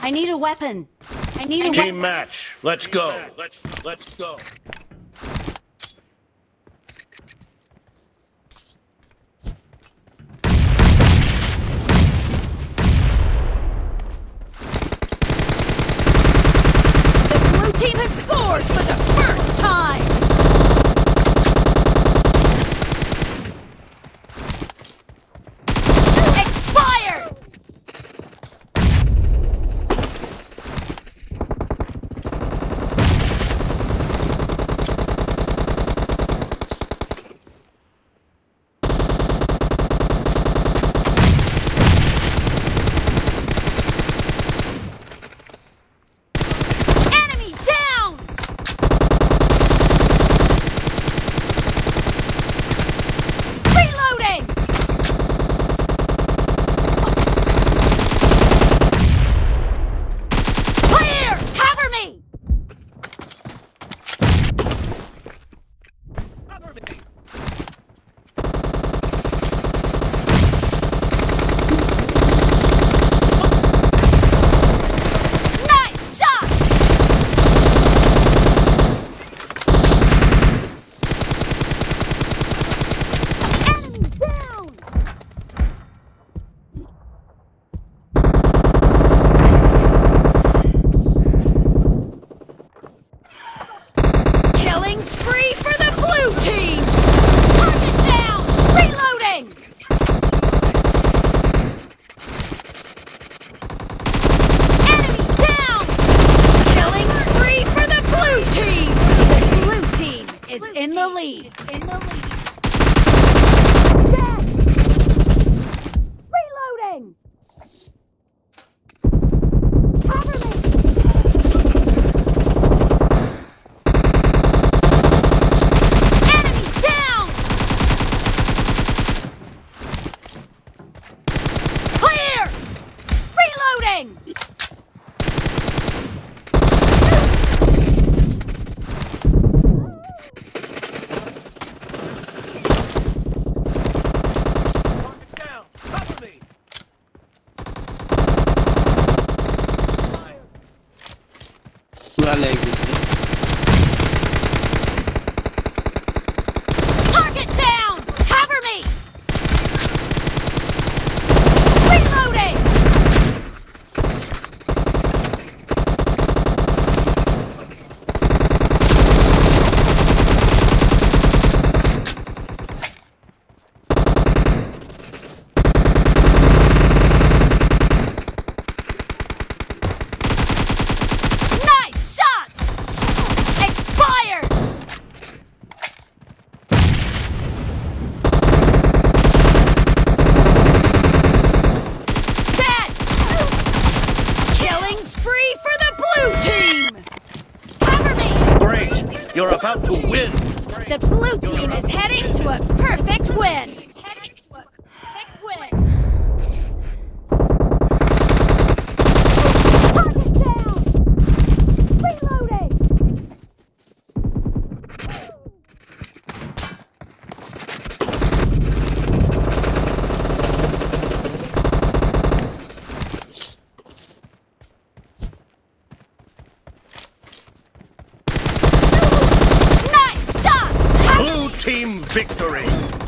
I need a weapon. I need a team match. Let's go. Let's go. The blue team has scored for the first time! Expired! You're about to win! The blue team is heading to a perfect win! Team victory!